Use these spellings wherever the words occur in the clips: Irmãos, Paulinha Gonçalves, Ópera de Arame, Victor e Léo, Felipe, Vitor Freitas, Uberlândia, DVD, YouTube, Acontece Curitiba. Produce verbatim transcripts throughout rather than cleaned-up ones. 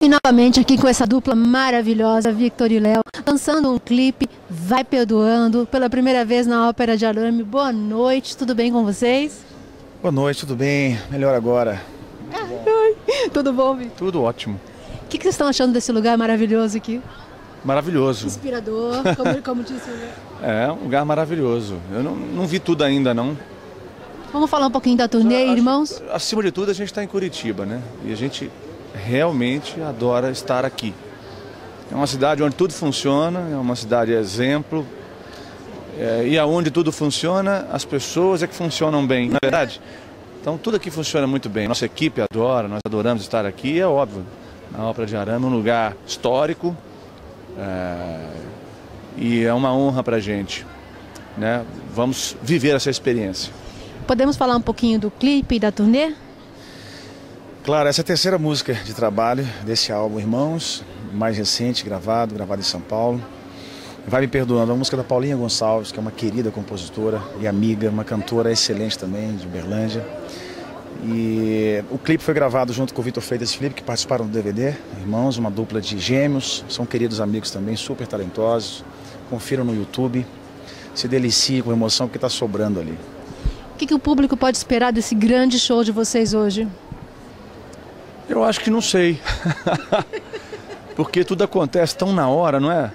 E novamente aqui com essa dupla maravilhosa, Victor e Léo, lançando um clipe, Vai Perdoando, pela primeira vez na Ópera de Arame. Boa noite, tudo bem com vocês? Boa noite, tudo bem? Melhor agora. Ai, ai. Tudo bom, Victor? Tudo ótimo. O que, que vocês estão achando desse lugar maravilhoso aqui? Maravilhoso. Inspirador, como, como disse o Léo. É, um lugar maravilhoso. Eu não, não vi tudo ainda, não. Vamos falar um pouquinho da turnê, a, Irmãos? A, acima de tudo, a gente está em Curitiba, né? E a gente realmente adora estar aqui. É uma cidade onde tudo funciona, é uma cidade exemplo, é, e aonde tudo funciona, as pessoas é que funcionam bem, na verdade. Então tudo aqui funciona muito bem, nossa equipe adora, nós adoramos estar aqui, é óbvio. A Ópera de Arame é um lugar histórico, é, e é uma honra pra gente, né? Vamos viver essa experiência. Podemos falar um pouquinho do clipe e da turnê? Claro, essa é a terceira música de trabalho desse álbum Irmãos, mais recente, gravado, gravado em São Paulo. Vai Me Perdoando, é uma música da Paulinha Gonçalves, que é uma querida compositora e amiga, uma cantora excelente também, de Uberlândia. E o clipe foi gravado junto com o Vitor Freitas e Felipe, que participaram do D V D. Irmãos, uma dupla de gêmeos, são queridos amigos também, super talentosos. Confiram no YouTube, se deliciem com emoção, porque está sobrando ali. O que, que o público pode esperar desse grande show de vocês hoje? Eu acho que não sei, porque tudo acontece tão na hora, não é?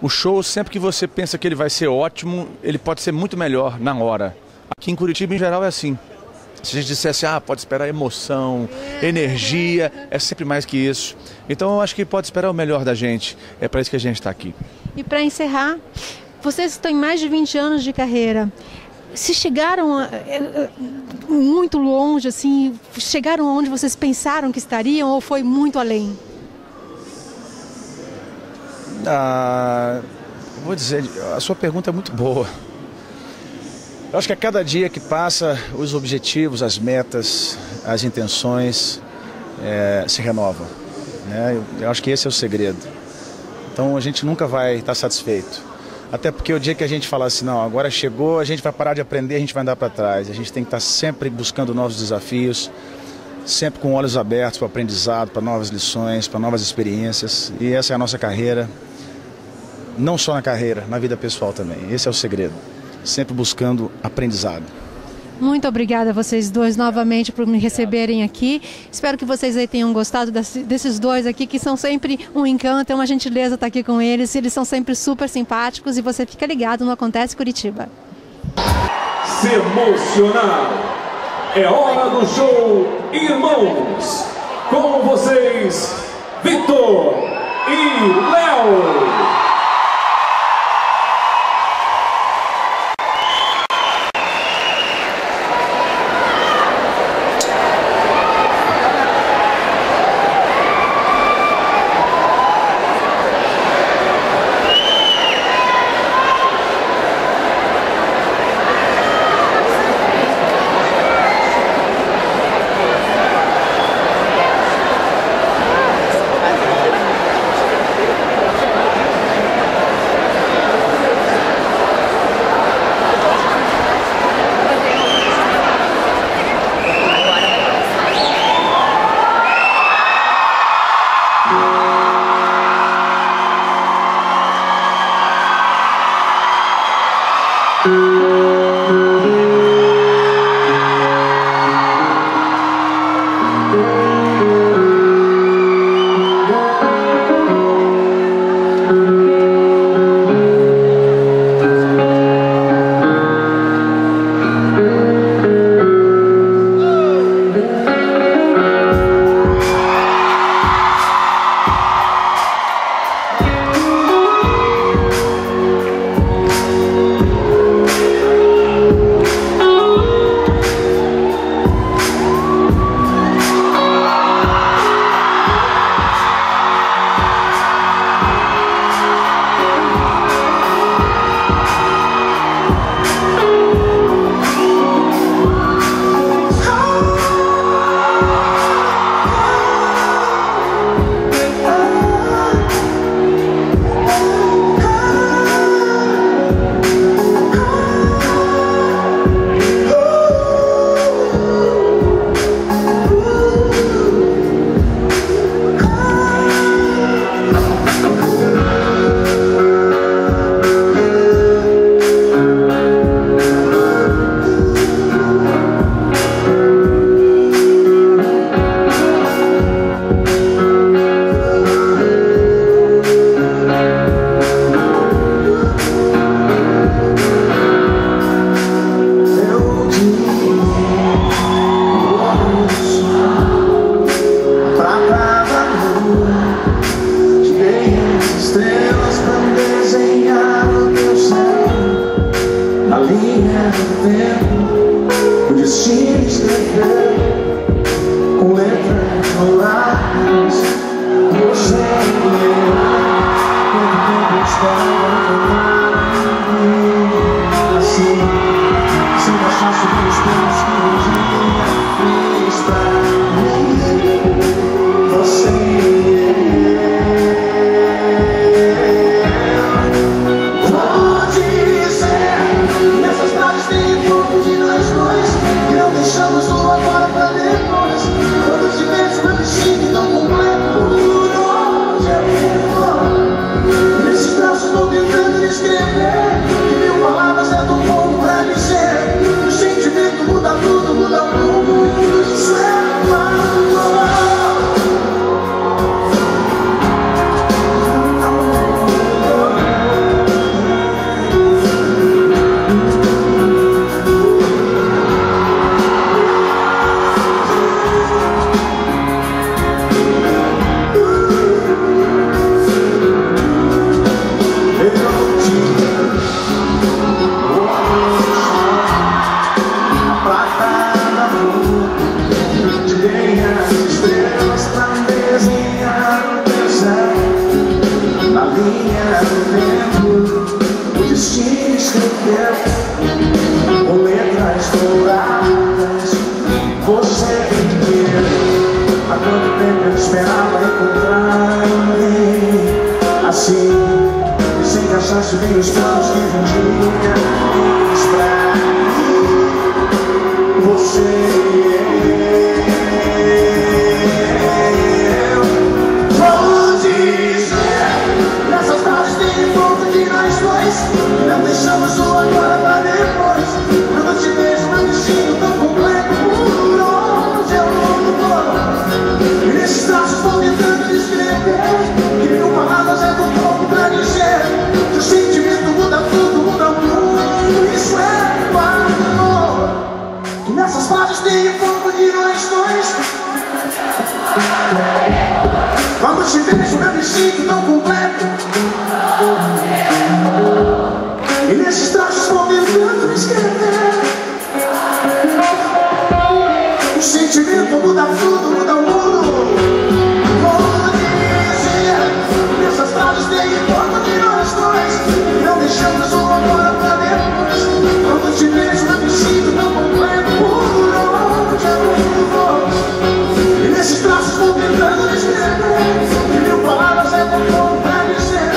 O show, sempre que você pensa que ele vai ser ótimo, ele pode ser muito melhor na hora. Aqui em Curitiba, em geral, é assim. Se a gente dissesse, ah, pode esperar emoção, energia, é sempre mais que isso. Então eu acho que pode esperar o melhor da gente, é para isso que a gente está aqui. E para encerrar, vocês estão em mais de vinte anos de carreira. Se chegaram a, muito longe, assim, chegaram onde vocês pensaram que estariam ou foi muito além? Ah, vou dizer, a sua pergunta é muito boa. Eu acho que a cada dia que passa, os objetivos, as metas, as intenções é, se renovam, né? Eu, eu acho que esse é o segredo. Então a gente nunca vai estar satisfeito. Até porque o dia que a gente falar assim, não, agora chegou, a gente vai parar de aprender, a gente vai andar para trás. A gente tem que estar sempre buscando novos desafios, sempre com olhos abertos para o aprendizado, para novas lições, para novas experiências. E essa é a nossa carreira, não só na carreira, na vida pessoal também. Esse é o segredo, sempre buscando aprendizado. Muito obrigada a vocês dois novamente por me receberem aqui. Espero que vocês aí tenham gostado desse, desses dois aqui, que são sempre um encanto, é uma gentileza estar aqui com eles. Eles são sempre super simpáticos e você fica ligado no Acontece Curitiba. Se emocionar é hora do show Irmãos. Com vocês, Victor e Léo. Thank you. vivendo, o destino escrevendo, com letras roladas, eu sei que eu, quando tudo estava assim, sem achar sobre os planos que um dia fiz pra mim, você. E nesses traços vou tentando descrever, e mil palavras é tão bom pra dizer.